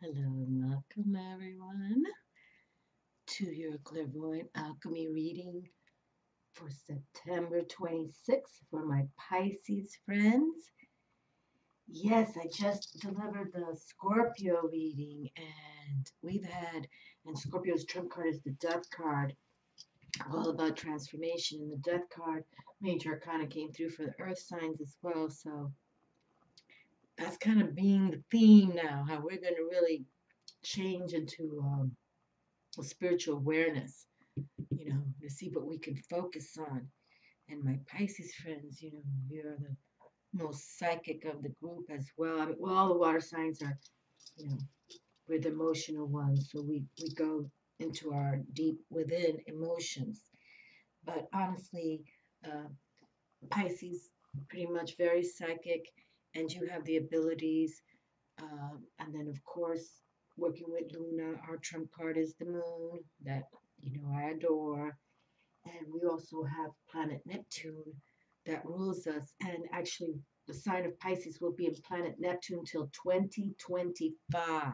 Hello and welcome everyone to your Clairvoyant Alchemy reading for September 26th for my Pisces friends. Yes, I just delivered the Scorpio reading and Scorpio's trump card is the Death card, all about transformation, and the Death card, Major Arcana, came through for the earth signs as well, so that's kind of being the theme now, how we're going to really change into a spiritual awareness, you know, to see what we can focus on. And my Pisces friends, you know, you're the most psychic of the group as well. I mean, well, all the water signs are, you know, we're the emotional ones, so we go into our deep within emotions. But honestly, Pisces, pretty much very psychic. And you have the abilities, and then of course, working with Luna, our trump card is the moon, that, you know, I adore. And we also have planet Neptune that rules us, and actually the sign of Pisces will be in planet Neptune till 2025.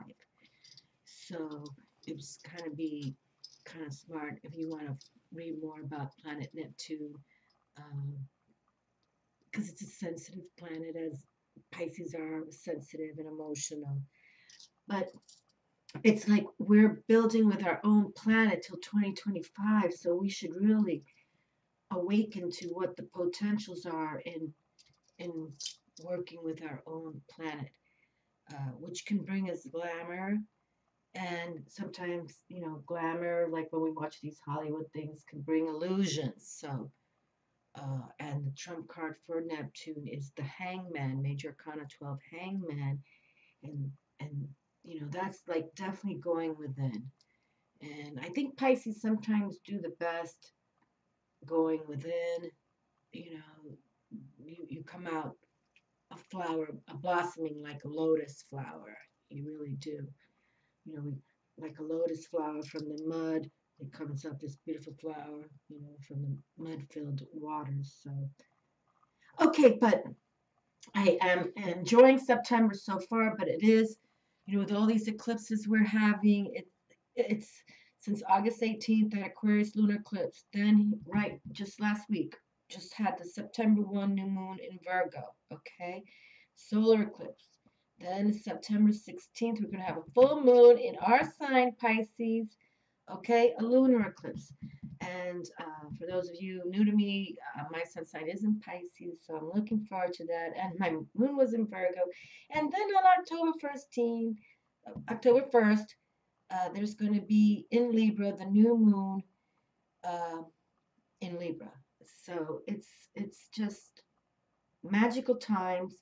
So it's kind of smart if you want to read more about planet Neptune, because it's a sensitive planet, as Pisces are sensitive and emotional. But it's like we're building with our own planet till 2025, so we should really awaken to what the potentials are in working with our own planet, which can bring us glamour. And sometimes, you know, glamour, like when we watch these Hollywood things, can bring illusions. So and the trump card for Neptune is the Hangman, Major Arcana 12, Hangman, and you know, that's like definitely going within. And I think Pisces sometimes do the best going within. You know, you come out a flower, a blossoming like a lotus flower. You really do. You know, like a lotus flower from the mud. It comes up this beautiful flower, you know, from the mud-filled waters. So, okay, but I am enjoying September so far. But it is, you know, with all these eclipses we're having, it's since August 18th that Aquarius lunar eclipse. Then, right, just last week, just had the September 1 new moon in Virgo. Okay, solar eclipse. Then September 16th, we're going to have a full moon in our sign, Pisces. Okay, a lunar eclipse. And for those of you new to me, my sun sign is in Pisces, so I'm looking forward to that. And my moon was in Virgo. And then on October 1st, there's going to be in Libra, the new moon in Libra. So it's just magical times.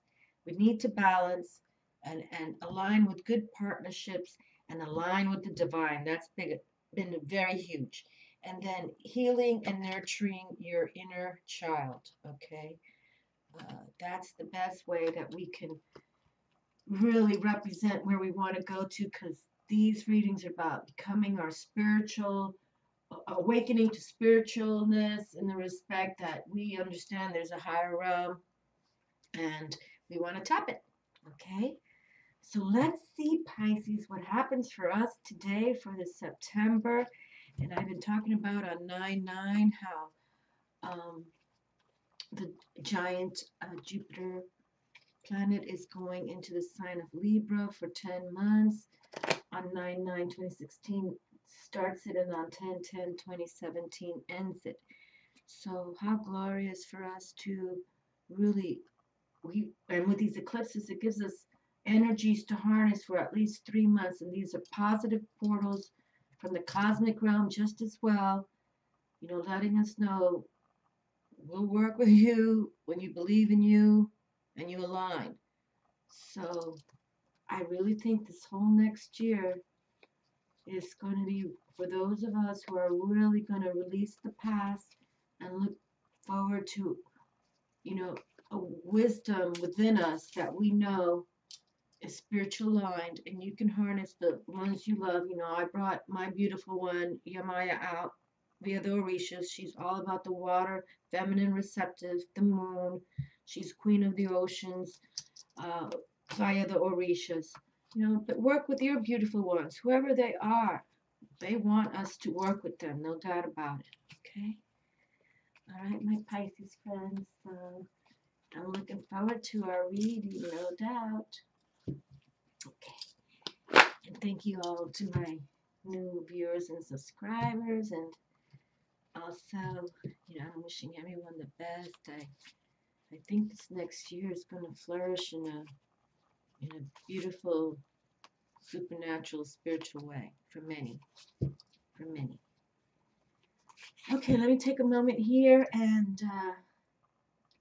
We need to balance and align with good partnerships and align with the divine. That's big. Been very huge. And then healing and nurturing your inner child, okay? That's the best way that we can really represent where we want to go to, because these readings are about becoming our spiritual, awakening to spiritualness, in the respect that we understand there's a higher realm and we want to tap it, okay? So let's see, Pisces, what happens for us today for this September. And I've been talking about on 9-9 how the giant Jupiter planet is going into the sign of Libra for 10 months. On 9-9-2016 starts it, and on 10-10-2017 ends it. So how glorious for us to really, and with these eclipses, it gives us energies to harness for at least 3 months, and these are positive portals from the cosmic realm just as well, you know, letting us know we'll work with you when you believe in you and you align. So I really think this whole next year is going to be for those of us who are really going to release the past and look forward to, you know, a wisdom within us that we know is spiritual aligned, and you can harness the ones you love. You know, I brought my beautiful one, Yemaya, out via the Orishas. She's all about the water, feminine, receptive, the moon. She's queen of the oceans via the Orishas. But work with your beautiful ones, whoever they are. They want us to work with them, no doubt about it. Okay. All right, my Pisces friends. I'm looking forward to our reading, no doubt. Okay. And thank you all to my new viewers and subscribers, and also, I'm wishing everyone the best. I think this next year is going to flourish in a beautiful, supernatural, spiritual way for many, Okay, let me take a moment here and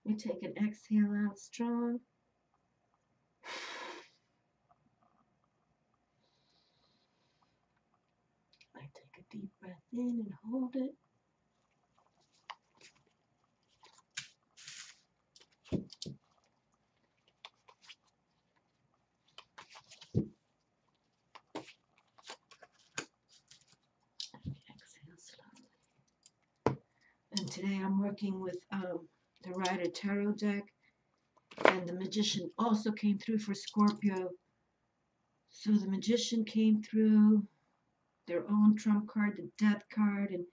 let me take an exhale out strong. I take a deep breath in and hold it. Today I'm working with the Rider Tarot deck, and the Magician also came through for Scorpio. So the Magician came through, their own trump card, the Death card, and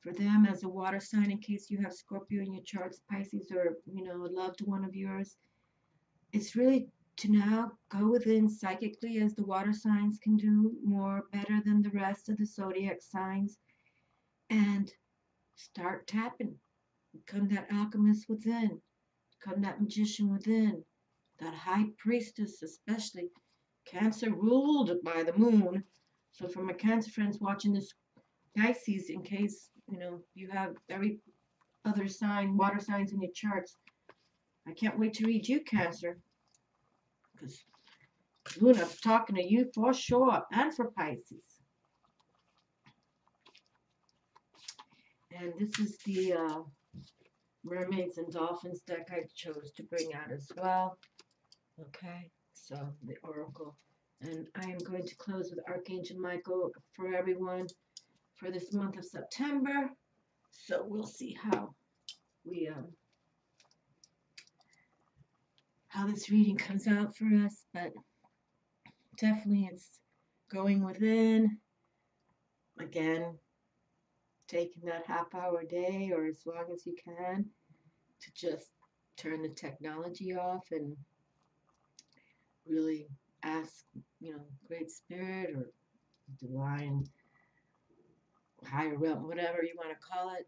for them as a water sign, in case you have Scorpio in your charts, Pisces, or a loved one of yours, it's really to now go within psychically, as the water signs can do more better than the rest of the zodiac signs, and start tapping. Become that alchemist within. Become that magician within. That high priestess, especially. Cancer ruled by the moon. So for my Cancer friends watching this, Pisces, in case, you have every other sign, water signs in your charts, I can't wait to read you, Cancer. Because Luna's talking to you for sure, and for Pisces. And this is the Mermaids and Dolphins deck I chose to bring out as well. Okay, so the Oracle. And I am going to close with Archangel Michael for everyone for this month of September. So we'll see how this reading comes out for us. But definitely it's going within. Again, taking that half-hour day or as long as you can to just turn the technology off and really ask, Great Spirit or Divine, Higher Realm, whatever you want to call it,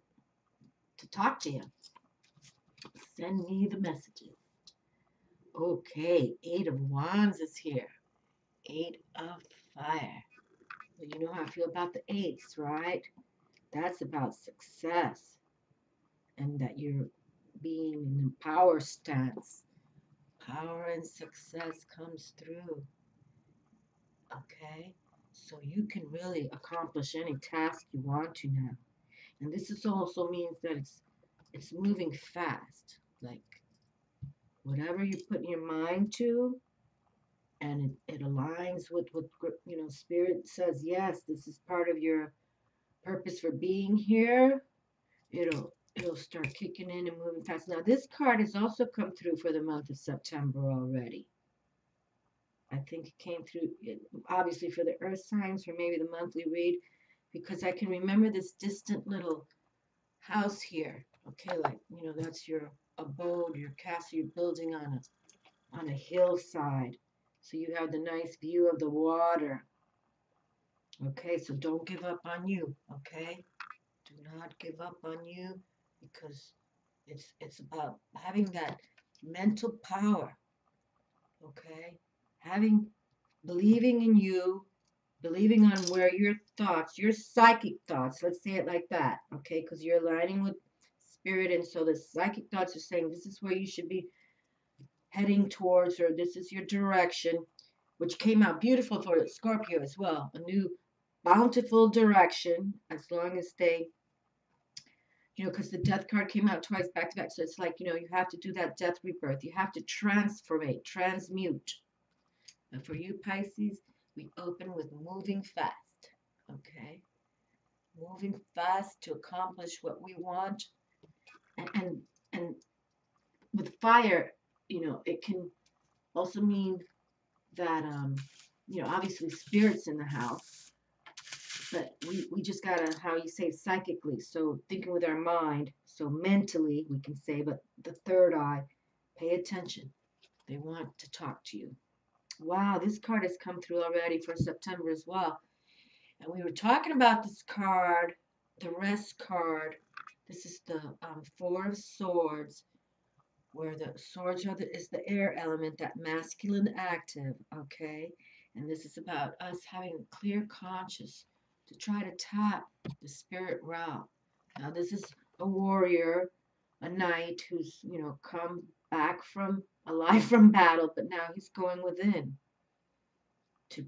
to talk to you. Send me the messages. Okay, 8 of Wands is here. 8 of Fire. Well, you know how I feel about the 8s, right? That's about success, and that you're being in a power stance. Power and success comes through. Okay? So you can really accomplish any task you want to now. And this is also means that it's moving fast. Like, whatever you put your mind to, and it aligns with what, Spirit says, yes, this is part of your purpose for being here, it'll start kicking in and moving fast. Now this card has also come through for the month of September already. I think it came through obviously for the earth signs, or maybe the monthly read, because I can remember this distant little house here. Okay, like that's your abode, your castle you're building on a hillside, so you have the nice view of the water. Okay, so don't give up on you, okay? Do not give up on you, because it's about having that mental power, okay? Believing in you, believing on where your thoughts, your psychic thoughts, let's say it like that, okay? Because you're aligning with Spirit, and so the psychic thoughts are saying this is where you should be heading towards, or this is your direction, which came out beautiful for Scorpio as well. A new bountiful direction, as long as they, because the Death card came out twice back to back, so it's like, you have to do that death rebirth. You have to transformate, transmute. But for you, Pisces, we open with moving fast, okay? Moving fast to accomplish what we want. And with fire, it can also mean that you know, obviously spirits in the house, but we just gotta, how you say, psychically, so thinking with our mind, so mentally we can say, but the third eye, pay attention. They want to talk to you. Wow, this card has come through already for September as well. And we were talking about this card, the rest card. This is the Four of Swords, where the swords are is the air element, that masculine active, okay? And this is about us having a clear conscience to try to tap the spirit realm. Now, this is a warrior, a knight who's, you know, come back from, alive from battle, but now he's going within to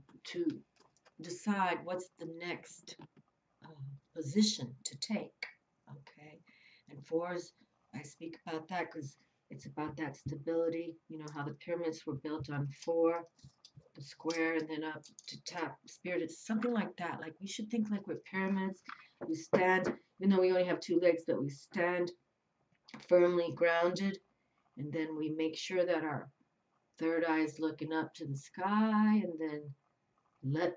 decide what's the next position to take, okay? And fours, I speak about that because it's about that stability, you know, how the pyramids were built on four, the square, and then up to tap spirit. It's something like that. Like, we should think like we're pyramids. We stand, even though we only have two legs, but we stand firmly grounded, and then we make sure that our third eye is looking up to the sky, and then let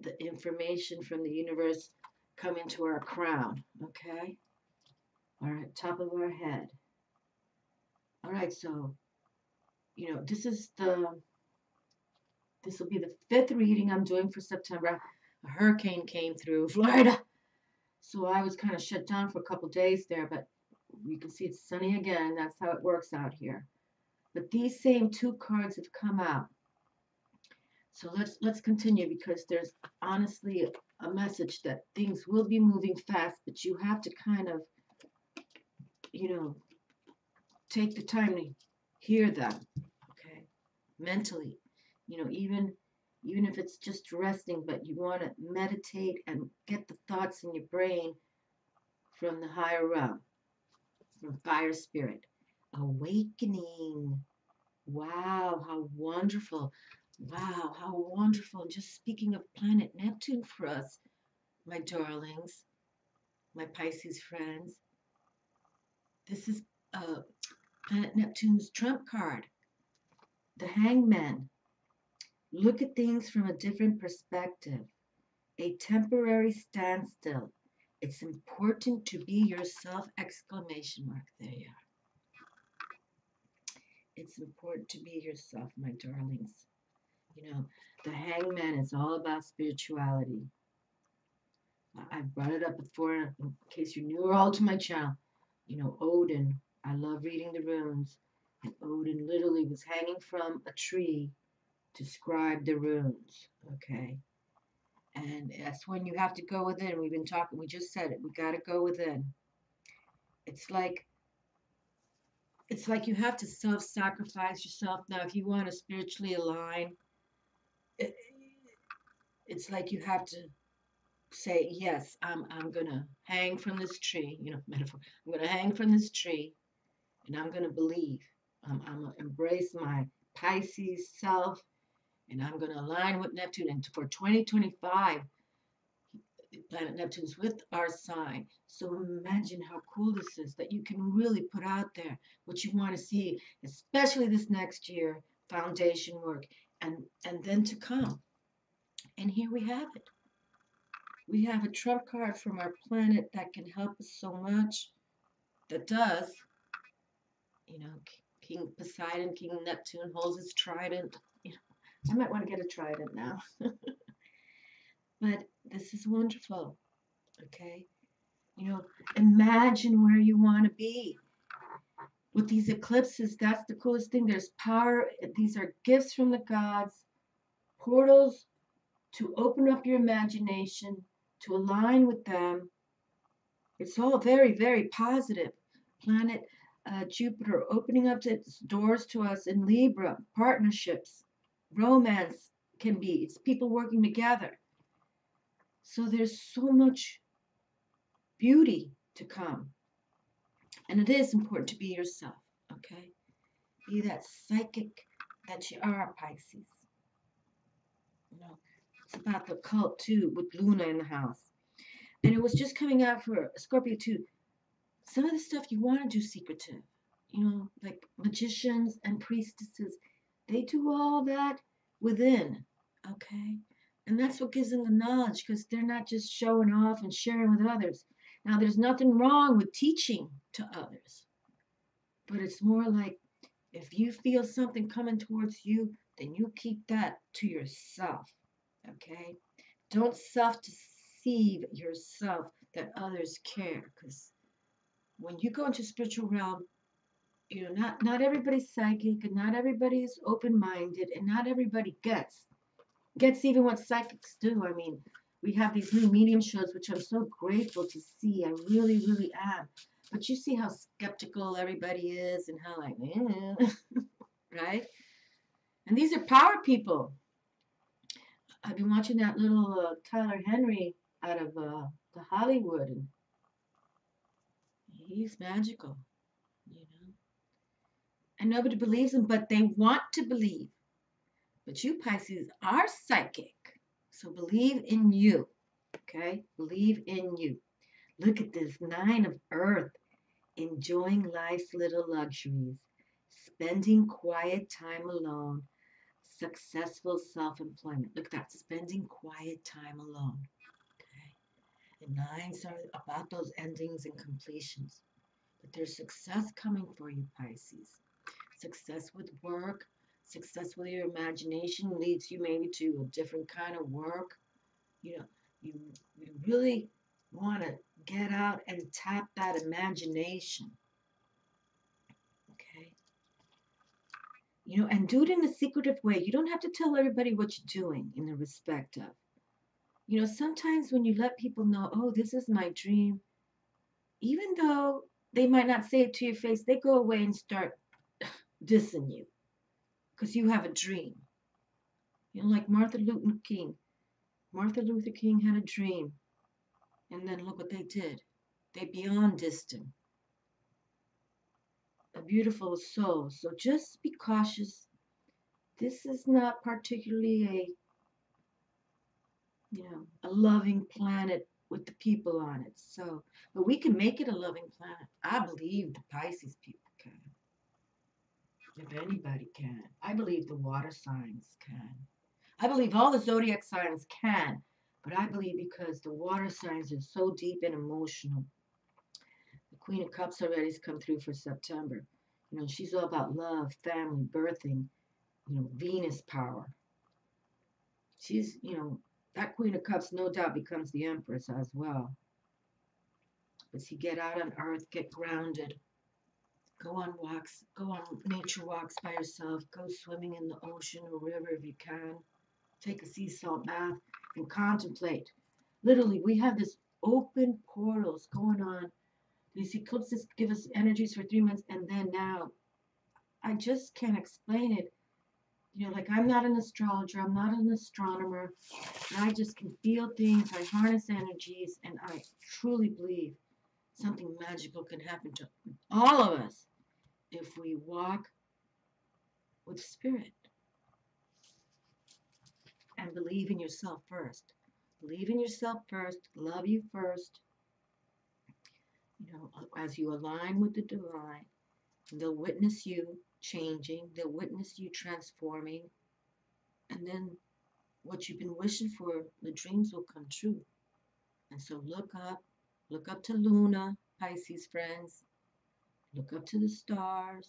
the information from the universe come into our crown, okay? All right, top of our head. All right, so, you know, this is this will be the fifth reading I'm doing for September. A hurricane came through Florida, so I was kind of shut down for a couple days there, but you can see it's sunny again. That's how it works out here. But these same two cards have come out. So let's continue, because there's honestly a message that things will be moving fast, but you have to kind of, you know, take the time to hear them, okay, mentally, you know, even if it's just resting, but you want to meditate and get the thoughts in your brain from the higher realm, from fire spirit. Awakening. Wow, how wonderful. Wow, how wonderful. And just speaking of planet Neptune for us, my darlings, my Pisces friends, this is planet Neptune's trump card, the Hangman. Look at things from a different perspective. A temporary standstill. It's important to be yourself, exclamation mark. There you are. It's important to be yourself, my darlings. You know, the Hangman is all about spirituality. I brought it up before, in case you're new or old to my channel. You know, Odin, I love reading the runes. And Odin literally was hanging from a tree to scribe the runes, okay? And that's when you have to go within. We've been talking, we just said it, we got to go within. It's like you have to self-sacrifice yourself. Now, if you want to spiritually align, it's like you have to say, yes, I'm going to hang from this tree, you know, metaphor. I'm going to hang from this tree, and I'm going to believe. I'm going to embrace my Pisces self, and I'm going to align with Neptune. And for 2025, planet Neptune's with our sign. So imagine how cool this is, that you can really put out there what you want to see, especially this next year, foundation work, and then to come. And here we have it. We have a trump card from our planet that can help us so much, that does. You know, King Poseidon, King Neptune holds his trident. You know, I might want to get a trident now. But this is wonderful, okay? You know, imagine where you want to be. With these eclipses, that's the coolest thing. There's power. These are gifts from the gods, portals to open up your imagination, to align with them. It's all very, very positive. Planet Jupiter opening up its doors to us in Libra, partnerships, romance can be. It's people working together. So there's so much beauty to come. And it is important to be yourself, okay? Be that psychic that you are, Pisces. You know, it's about the cult, too, with Luna in the house. And it was just coming out for Scorpio, too. Some of the stuff you want to do secretive. You know, like magicians and priestesses. They do all that within, okay? And that's what gives them the knowledge, because they're not just showing off and sharing with others. Now, there's nothing wrong with teaching to others, but it's more like if you feel something coming towards you, then you keep that to yourself, okay? Don't self-deceive yourself that others care, because when you go into the spiritual realm, you know, not everybody's psychic, and not everybody's open-minded, and not everybody gets even what psychics do. I mean, we have these new medium shows, which I'm so grateful to see. I really, really am. But you see how skeptical everybody is and how like, right? And these are power people. I've been watching that little Tyler Henry out of the Hollywood, and he's magical, you know. And nobody believes him, but they want to believe. But you Pisces are psychic, so believe in you, okay? Believe in you. Look at this 9 of Earth, enjoying life's little luxuries, spending quiet time alone, successful self-employment. Look at that, spending quiet time alone, okay? The 9s are about those endings and completions, but there's success coming for you, Pisces. Success with work. Success with your imagination leads you maybe to a different kind of work. You know, you really want to get out and tap that imagination. Okay? You know, and do it in a secretive way. You don't have to tell everybody what you're doing in the respect of. You know, sometimes when you let people know, oh, this is my dream, even though they might not say it to your face, they go away and start dissing you. Because you have a dream. You know, like Martin Luther King. Martin Luther King had a dream. And then look what they did. They beyond-dissed him. A beautiful soul. So just be cautious. This is not particularly a, you know, a loving planet with the people on it. So, but we can make it a loving planet. I believe the Pisces people can. If anybody can. I believe the water signs can. I believe all the zodiac signs can. But I believe because the water signs are so deep and emotional. The Queen of Cups already has come through for September. You know, she's all about love, family, birthing, you know, Venus power. She's, you know, that Queen of Cups no doubt becomes the Empress as well. But see, get out on Earth, get grounded. Go on walks, go on nature walks by yourself, go swimming in the ocean or river if you can. Take a sea salt bath and contemplate. Literally, we have this open portals going on. These eclipses give us energies for 3 months, and then now, I just can't explain it. You know, like I'm not an astrologer, I'm not an astronomer. I just can feel things, I harness energies, and I truly believe something magical can happen to all of us if we walk with spirit and believe in yourself first. Believe in yourself first. Love you first. You know, as you align with the divine, they'll witness you changing. They'll witness you transforming. And then what you've been wishing for, the dreams will come true. And so look up. Look up to Luna, Pisces friends. Look up to the stars.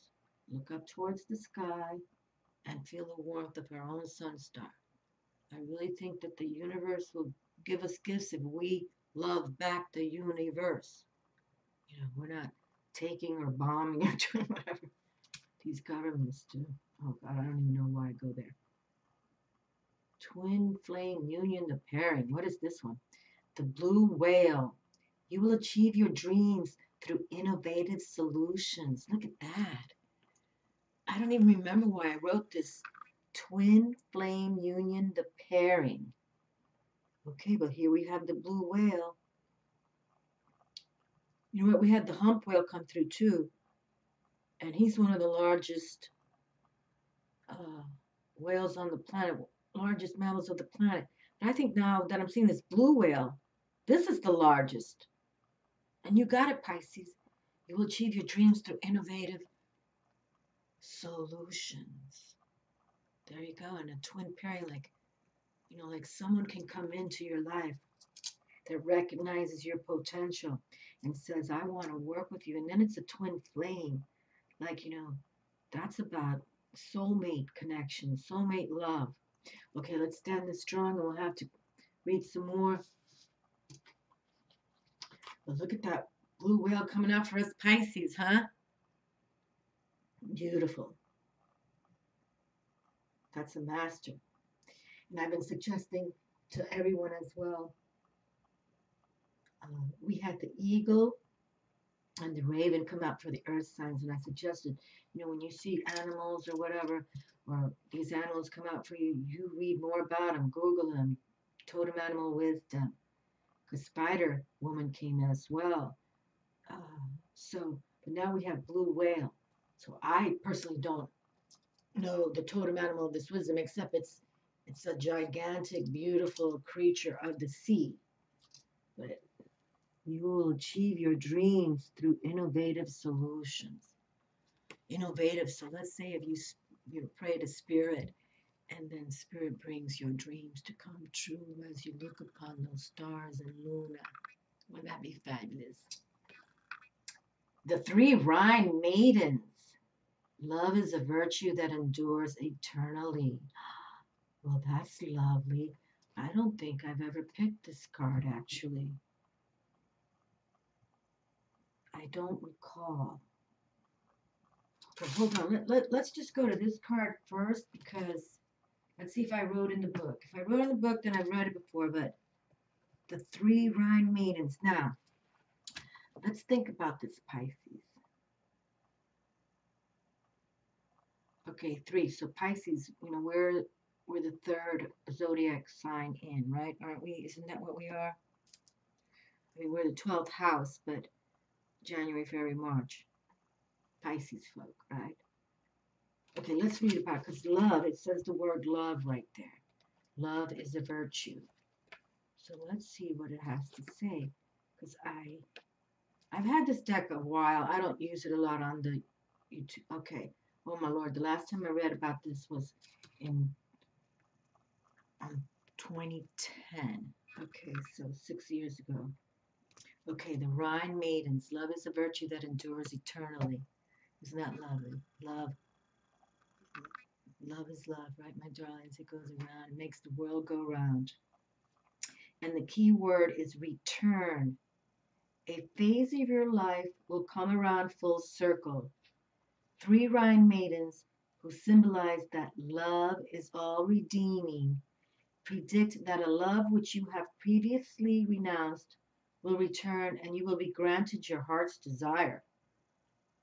Look up towards the sky and feel the warmth of our own sun star. I really think that the universe will give us gifts if we love back the universe. You know, we're not taking or bombing or doing whatever these governments do. Oh, God, I don't even know why I go there. Twin flame union, the pairing. What is this one? The blue whale. You will achieve your dreams through innovative solutions. Look at that. I don't even remember why I wrote this. Twin flame union, the pairing. Okay, but here we have the blue whale. You know what? We had the hump whale come through too. And he's one of the largest whales on the planet, largest mammals of the planet. And I think now that I'm seeing this blue whale, this is the largest. And you got it, Pisces. You will achieve your dreams through innovative solutions. There you go. And a twin pairing, like You know, like someone can come into your life that recognizes your potential and says, I want to work with you. And then it's a twin flame. Like, you know, that's about soulmate connection, soulmate love. Okay, let's stand this strong, and we'll have to read some more. But look at that blue whale coming out for us Pisces, huh? Beautiful. That's a master. And I've been suggesting to everyone as well. We had the eagle and the raven come out for the earth signs, and I suggested, you know, when you see animals or whatever, or these animals come out for you, you read more about them, Google them, totem animal wisdom, because Spider Woman came in as well. But now we have blue whale. So I personally don't know the totem animal of this wisdom, except it's a gigantic, beautiful creature of the sea. But you will achieve your dreams through innovative solutions. Innovative. So let's say if you pray to Spirit, and then Spirit brings your dreams to come true as you look upon those stars and Luna. Wouldn't that be fabulous? The three Rhine Maidens. Love is a virtue that endures eternally. Well, that's lovely. I don't think I've ever picked this card, actually. I don't recall. But hold on. Let's just go to this card first, because let's see if I wrote in the book. If I wrote in the book, then I've read it before, but the three Rhine Maidens. Now, let's think about this, Pisces. Okay, three. So Pisces, you know, we're the third zodiac sign in, right? Aren't we? Isn't that what we are? I mean, we're the 12th house, but January, February, March. Pisces folk, right? Okay, let's read about it, because love, it says the word love right there. Love is a virtue. So let's see what it has to say, because I've had this deck a while. I don't use it a lot on the YouTube. Okay. Oh, my Lord, the last time I read about this was in 2010. Okay, so 6 years ago. Okay, the Rhine Maidens. Love is a virtue that endures eternally. Isn't that lovely? Love. Love is love, right, my darlings? It goes around. It makes the world go round. And the key word is return. A phase of your life will come around full circle. Three Rhine Maidens, who symbolize that love is all redeeming, predict that a love which you have previously renounced will return, and you will be granted your heart's desire.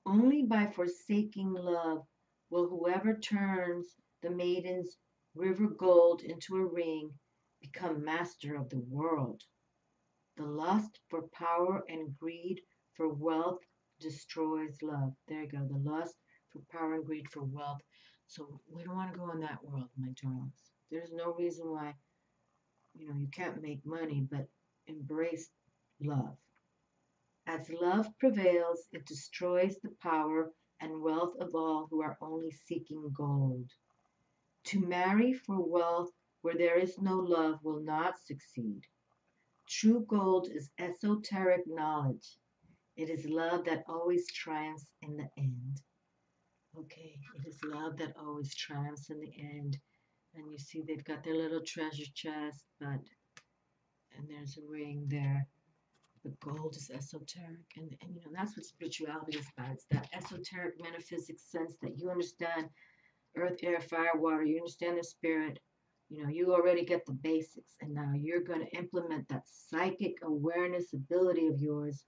Only by forsaking love will whoever turns the maiden's river gold into a ring become master of the world. The lust for power and greed for wealth destroys love. There you go. The lust for power and greed for wealth. So we don't want to go in that world, my darlings. There's no reason why, you know, you can't make money, but embrace love. As love prevails, it destroys the power and wealth of all who are only seeking gold. To marry for wealth where there is no love will not succeed. True gold is esoteric knowledge. It is love that always triumphs in the end. Okay, it is love that always triumphs in the end. And you see they've got their little treasure chest, but, and there's a ring there. The gold is esoteric, and you know, that's what spirituality is about. It's that esoteric metaphysics sense that you understand earth, air, fire, water. You understand the spirit. You know, you already get the basics, and now you're going to implement that psychic awareness ability of yours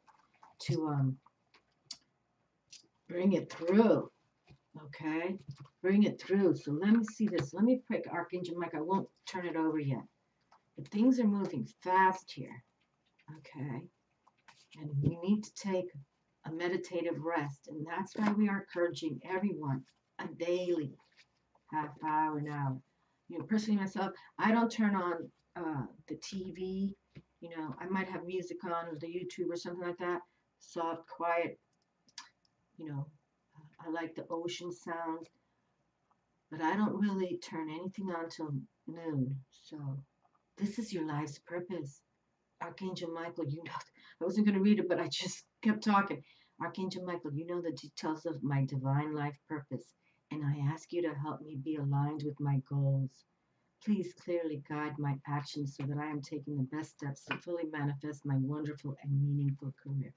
to bring it through. Okay, bring it through. So let me see this. Let me pick Archangel Michael. I won't turn it over yet, but things are moving fast here. Okay, and we need to take a meditative rest, and that's why we are encouraging everyone a daily half hour, an hour. You know, personally myself, I don't turn on the TV. You know, I might have music on or the YouTube or something like that. Soft, quiet, you know, I like the ocean sounds, but I don't really turn anything on till Moon. So this is your life's purpose. Archangel Michael, you know, I wasn't going to read it, but I just kept talking. Archangel Michael, you know the details of my divine life purpose, and I ask you to help me be aligned with my goals. Please clearly guide my actions so that I am taking the best steps to fully manifest my wonderful and meaningful career.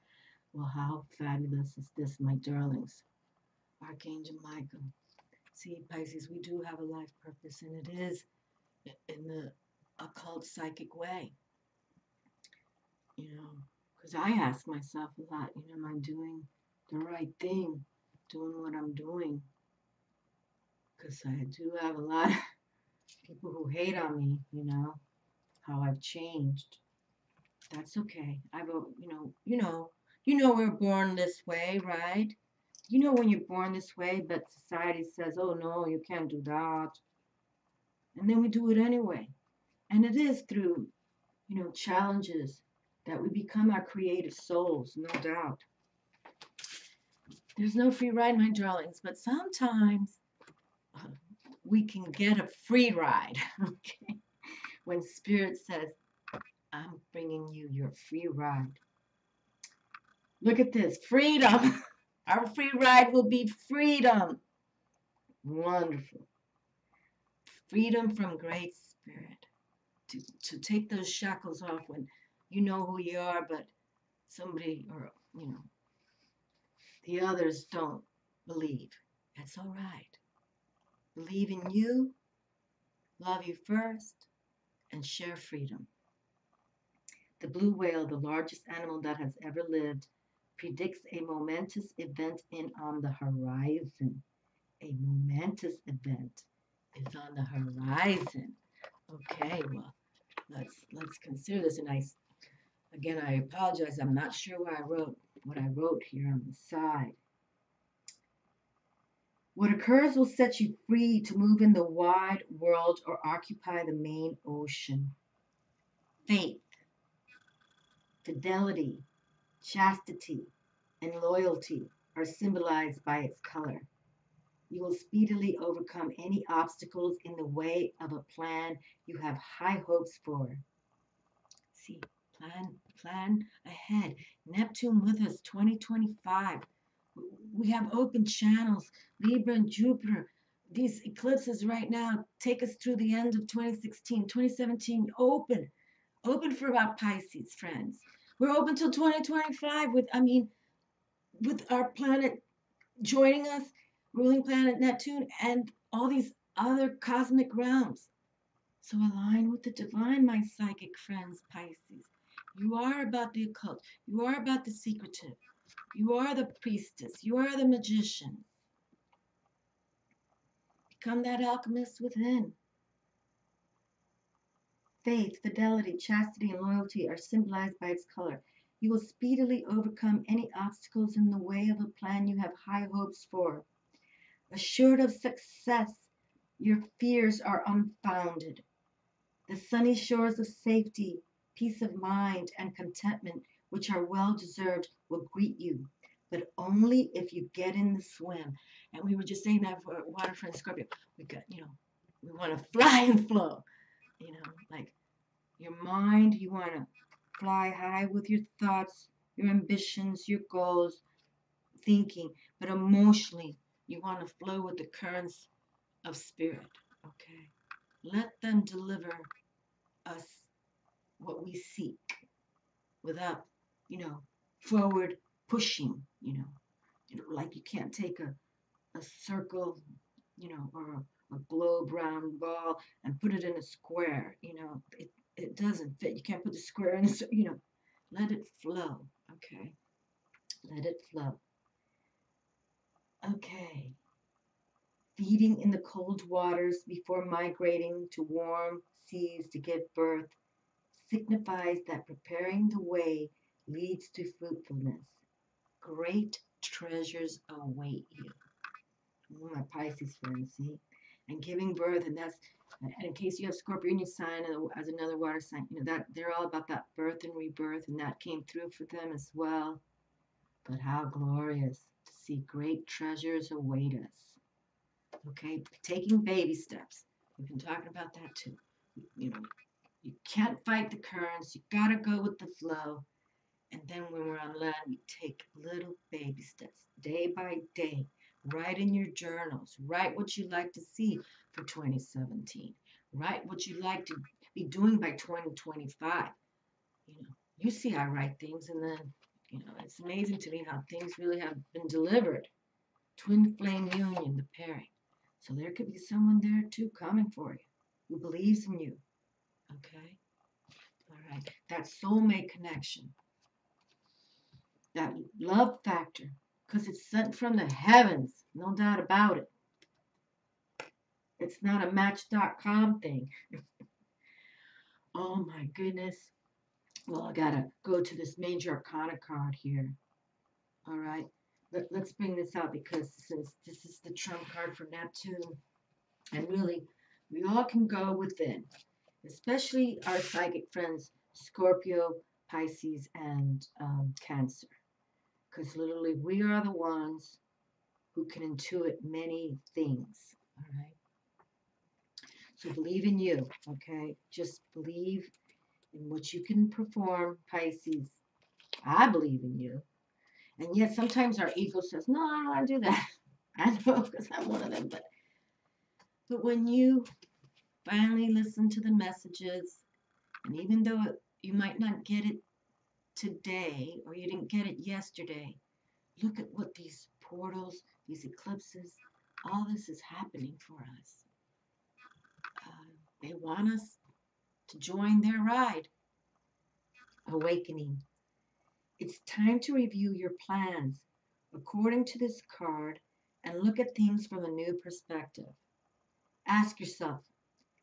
Well, how fabulous is this, my darlings? Archangel Michael. See, Pisces, we do have a life purpose, and it is in the occult psychic way. You know, because I ask myself a lot, you know, am I doing the right thing, doing what I'm doing? Because I do have a lot of people who hate on me, you know, how I've changed. That's okay. You know we're born this way, right? You know when you're born this way, but society says, oh, no, you can't do that. And then we do it anyway. And it is through, you know, challenges that we become our creative souls, no doubt. There's no free ride, my darlings, but sometimes we can get a free ride, okay? When Spirit says, I'm bringing you your free ride. Look at this, freedom. Our free ride will be freedom. Wonderful. Freedom from Great Spirit. To take those shackles off when you know who you are, but somebody or, you know, the others don't believe. That's all right. Believe in you, love you first, and share freedom. The blue whale, the largest animal that has ever lived, predicts a momentous event on the horizon. A momentous event is on the horizon. Okay, well, let's consider this. And I apologize. I'm not sure why I wrote what I wrote here on the side. What occurs will set you free to move in the wide world or occupy the main ocean. Faith, fidelity, chastity, and loyalty are symbolized by its color. You will speedily overcome any obstacles in the way of a plan you have high hopes for. See, plan ahead. Neptune with us, 2025. We have open channels, Libra and Jupiter. These eclipses right now take us through the end of 2016, 2017, open for our Pisces friends. We're open till 2025 with our planet joining us, ruling planet Neptune, and all these other cosmic realms. So align with the divine, my psychic friends, Pisces. You are about the occult. You are about the secretive. You are the priestess. You are the magician. Become that alchemist within. Faith, fidelity, chastity, and loyalty are symbolized by its color. You will speedily overcome any obstacles in the way of a plan you have high hopes for. Assured of success, your fears are unfounded. The sunny shores of safety, peace of mind, and contentment, which are well-deserved, will greet you, but only if you get in the swim. And we were just saying that for Water Friend Scorpio. We want to fly and flow. You know, like your mind, you want to fly high with your thoughts, your ambitions, your goals, thinking. But emotionally, you want to flow with the currents of Spirit, okay? Let them deliver us what we seek without, you know, forward pushing, you know. Like you can't take a circle, you know, or a globe, round ball, and put it in a square. You know, it doesn't fit. You can't put the square in, you know. Let it flow, okay? Let it flow. Okay. Feeding in the cold waters before migrating to warm seas to give birth signifies that preparing the way leads to fruitfulness. Great treasures await you. Oh, my Pisces friends, see? And giving birth, and that's, and in case you have Scorpio in your sign as another water sign, you know, that they're all about that birth and rebirth, and that came through for them as well. But how glorious to see great treasures await us. Okay, taking baby steps, We've been talking about that too. You know, you can't fight the currents. You gotta go with the flow. And then when we're on land, you take little baby steps day by day. Write in your journals. Write what you like to see for 2017. Write what you like to be doing by 2025. You know, you see I write things, and then, you know, it's amazing to me how things really have been delivered. Twin flame union, the pairing. So there could be someone there too coming for you who believes in you. Okay? All right. That soulmate connection. That love factor. Because it's sent from the heavens. No doubt about it. It's not a match.com thing. Oh my goodness. Well, I gotta go to this Major Arcana card here. All right. Let's bring this out, because since this is the trump card for Neptune, and really, we all can go within, especially our psychic friends, Scorpio, Pisces, and Cancer. Because literally, we are the ones who can intuit many things, all right? So believe in you, okay? Just believe in what you can perform, Pisces. I believe in you. And yet sometimes our ego says, no, I don't want to do that. I know, because I'm one of them. But when you finally listen to the messages, and even though you might not get it today, or you didn't get it yesterday, look at what these portals, these eclipses, all this is happening for us. They want us to join their ride. Awakening. It's time to review your plans according to this card and look at things from a new perspective. Ask yourself,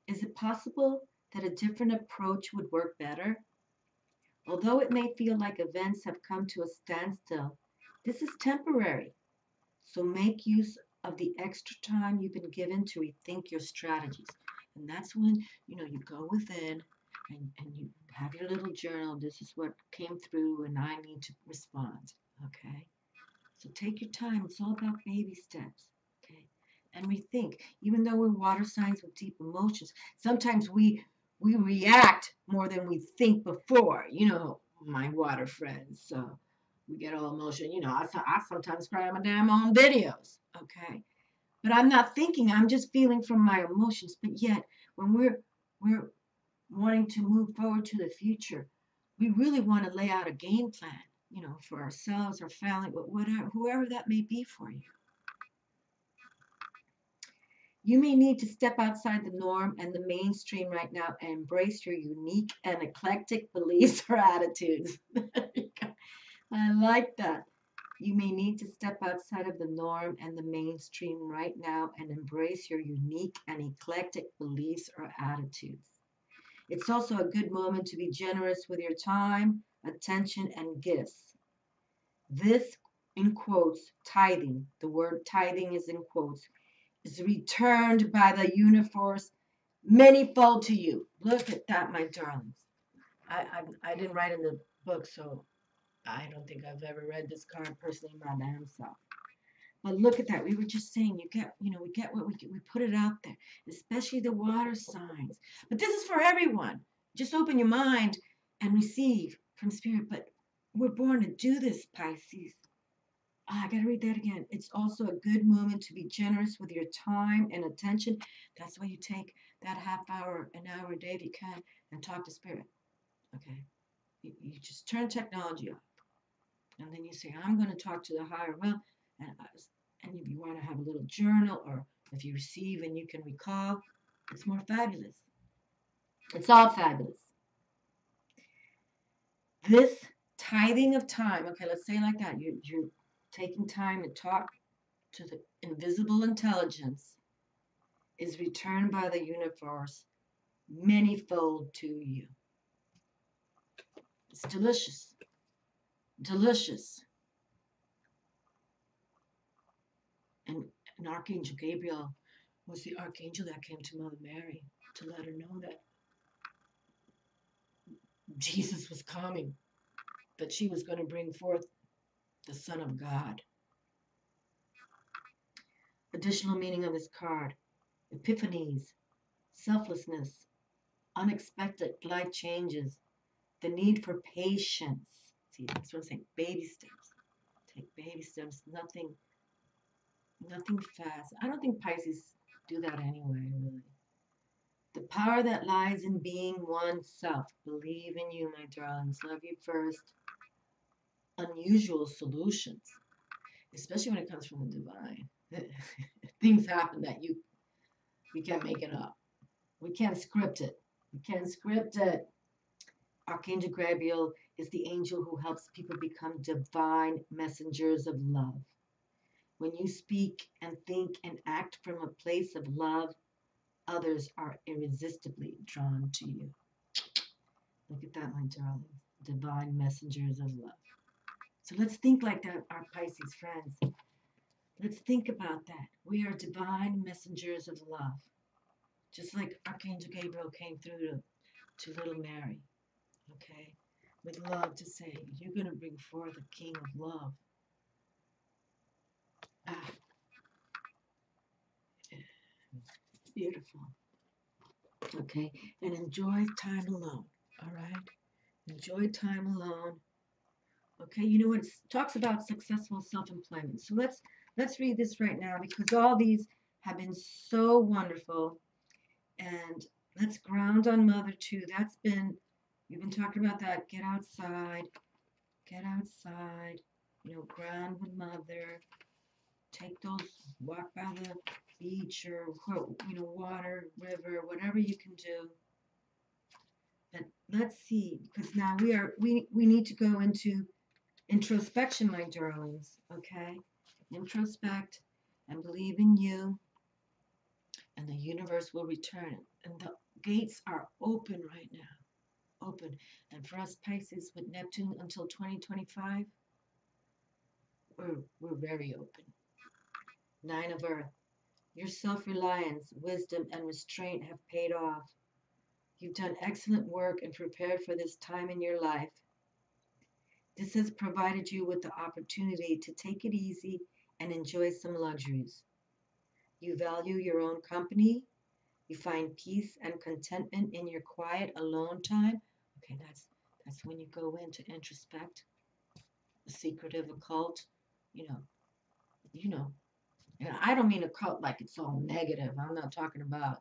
is it possible that a different approach would work better? Although it may feel like events have come to a standstill, this is temporary. So make use of the extra time you've been given to rethink your strategies. And that's when, you know, you go within. And you have your little journal. This is what came through, and I need to respond, okay? So take your time. It's all about baby steps, okay? And rethink. Even though we're water signs with deep emotions, sometimes we react more than we think before. You know, my water friends. So we get all emotional. You know, I sometimes cry on my damn own videos, okay? But I'm not thinking. I'm just feeling from my emotions. But yet, when we're wanting to move forward to the future, we really want to lay out a game plan, you know, for ourselves, our family, whatever, whoever that may be for you. You may need to step outside the norm and the mainstream right now and embrace your unique and eclectic beliefs or attitudes. I like that. You may need to step outside of the norm and the mainstream right now and embrace your unique and eclectic beliefs or attitudes. It's also a good moment to be generous with your time, attention, and gifts. This, in quotes, tithing, the word tithing is in quotes, is returned by the universe manyfold to you. Look at that, my darlings. I didn't write in the book, so I don't think I've ever read this card personally my damn self. But look at that. We were just saying, we get what we get. We put it out there, especially the water signs. But this is for everyone. Just open your mind and receive from spirit. But we're born to do this, Pisces. Oh, I got to read that again. It's also a good moment to be generous with your time and attention. That's why you take that half hour, an hour a day if you can, and talk to spirit. Okay? You just turn technology off. And then you say, I'm going to talk to the higher will. And if you want to have a little journal, or if you receive and you can recall, it's more fabulous. It's all fabulous. This tithing of time, okay, let's say it like that. You're taking time to talk to the invisible intelligence, is returned by the universe manyfold to you. It's delicious. Delicious. And Archangel Gabriel was the archangel that came to Mother Mary to let her know that Jesus was coming, that she was going to bring forth the Son of God. Additional meaning of this card, epiphanies, selflessness, unexpected life changes, the need for patience. See, that's what I'm saying, baby steps. Take baby steps, nothing fast. I don't think Pisces do that anyway, really. The power that lies in being oneself. Believe in you, my darlings. Love you first. Unusual solutions, especially when it comes from the divine. Things happen that we can't make it up. We can't script it. We can't script it. Archangel Gabriel is the angel who helps people become divine messengers of love. When you speak and think and act from a place of love, others are irresistibly drawn to you. Look at that, my darling. Divine messengers of love. So let's think like that, our Pisces friends. Let's think about that. We are divine messengers of love. Just like Archangel Gabriel came through to little Mary, okay, with love to say, you're going to bring forth a king of love. Ah. Beautiful. Okay, and enjoy time alone, all right? Enjoy time alone. Okay, you know what? It talks about successful self-employment. So let's read this right now because all these have been so wonderful. And let's ground on Mother too. That's been, we've been talking about that. Get outside. Get outside. You know, ground with Mother. Take those, walk by the beach or, you know, water, river, whatever you can do. But let's see, because now we need to go into introspection, my darlings, okay? Introspect and believe in you, and the universe will return. And the gates are open right now, open. And for us Pisces with Neptune until 2025, we're very open. 9 of Earth. Your self-reliance, wisdom, and restraint have paid off. You've done excellent work and prepared for this time in your life. This has provided you with the opportunity to take it easy and enjoy some luxuries. You value your own company. You find peace and contentment in your quiet alone time. Okay, that's when you go in to introspect. The secretive occult, you know. And I don't mean occult like it's all negative. I'm not talking about,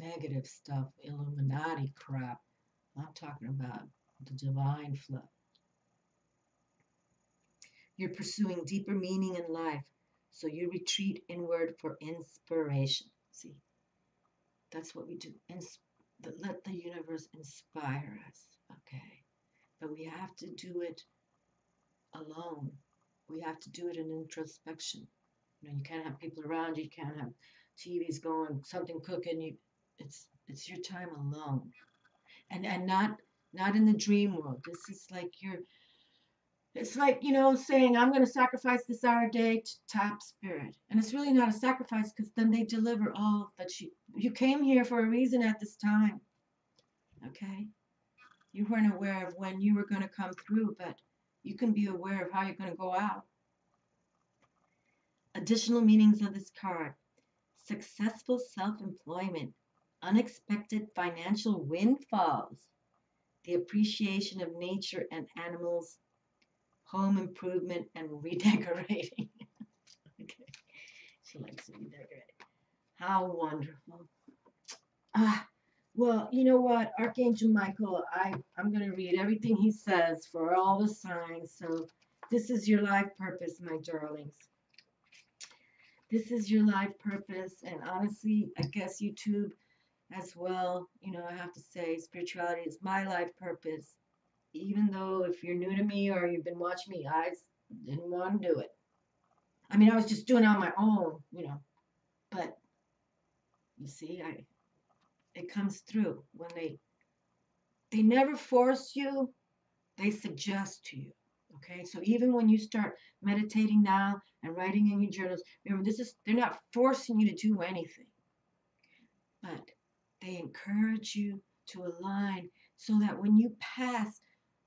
negative stuff, Illuminati crap. I'm talking about the divine flow. You're pursuing deeper meaning in life, so you retreat inward for inspiration. See, that's what we do. Let the universe inspire us, okay? But we have to do it alone. We have to do it in introspection. You can't have people around you. You can't have TVs going, something cooking. It's your time alone, and not in the dream world. This is like saying I'm going to sacrifice this hour a day to top spirit, and it's really not a sacrifice because then they deliver all that you came here for a reason at this time. Okay, you weren't aware of when you were going to come through, but you can be aware of how you're going to go out. Additional meanings of this card. Successful self-employment, unexpected financial windfalls, the appreciation of nature and animals, home improvement and redecorating. Okay, she likes to redecorate. How wonderful. Well, you know what, Archangel Michael, I'm going to read everything he says for all the signs. So this is your life purpose, my darlings. This is your life purpose. And honestly, I guess YouTube as well, I have to say spirituality is my life purpose. Even though if you're new to me or you've been watching me, I didn't want to do it. I mean, I was just doing it on my own, But you see, it comes through when they never force you, they suggest to you. Okay, so even when you start meditating now and writing in your journals, remember they're not forcing you to do anything, but they encourage you to align so that when you pass,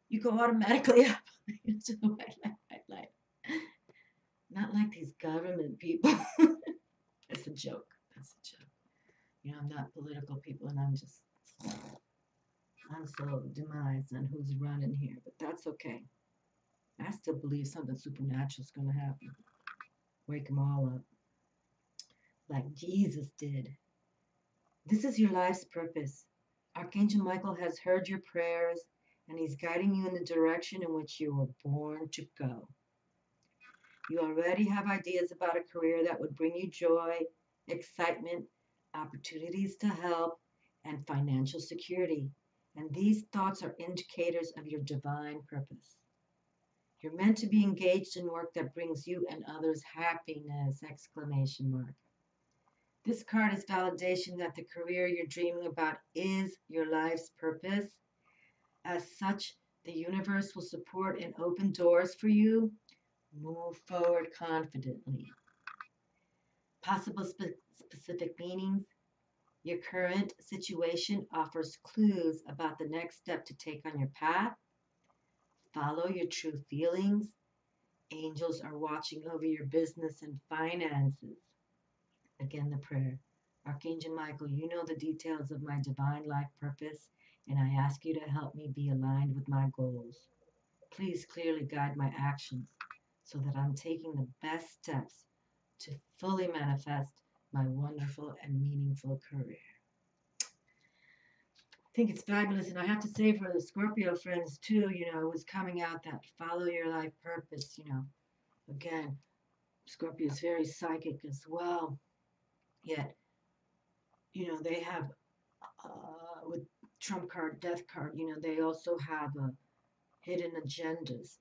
you go automatically up into the white light, Not like these government people. That's a joke. You know, I'm not political people, and I'm just, I'm so demised on who's running here, but that's okay. I still believe something supernatural is going to happen. Wake them all up. Like Jesus did. This is your life's purpose. Archangel Michael has heard your prayers, and he's guiding you in the direction in which you were born to go. You already have ideas about a career that would bring you joy, excitement, opportunities to help, and financial security. And these thoughts are indicators of your divine purpose. You're meant to be engaged in work that brings you and others happiness! Exclamation mark. This card is validation that the career you're dreaming about is your life's purpose. As such, the universe will support and open doors for you. Move forward confidently. Possible specific meanings. Your current situation offers clues about the next step to take on your path. Follow your true feelings. Angels are watching over your business and finances. Again, the prayer. Archangel Michael, you know the details of my divine life purpose, and I ask you to help me be aligned with my goals. Please clearly guide my actions so that I'm taking the best steps to fully manifest my wonderful and meaningful career. I think it's fabulous, and I have to say for the Scorpio friends too, you know, it was coming out that follow your life purpose, you know. Again, Scorpio is very psychic as well, yet, you know, they have, with Trump card, death card, you know, they also have hidden agendas,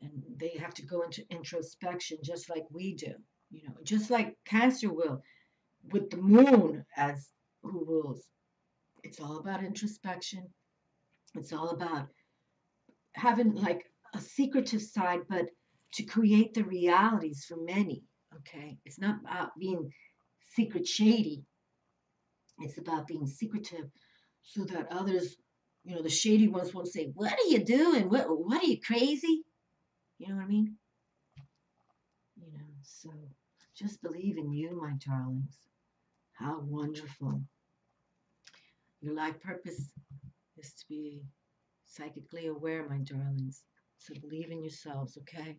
and they have to go into introspection just like we do, you know, just like Cancer will, with the moon as who rules. It's all about introspection. It's all about having like a secretive side, but to create the realities for many, okay? It's not about being secret shady. It's about being secretive so that others, you know, the shady ones won't say, what are you doing? What are you, crazy? You know what I mean? You know, so just believe in you, my darlings. How wonderful. Your life purpose is to be psychically aware, my darlings. So believe in yourselves, okay?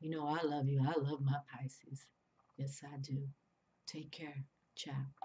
You know I love you. I love my Pisces. Yes, I do. Take care. Ciao.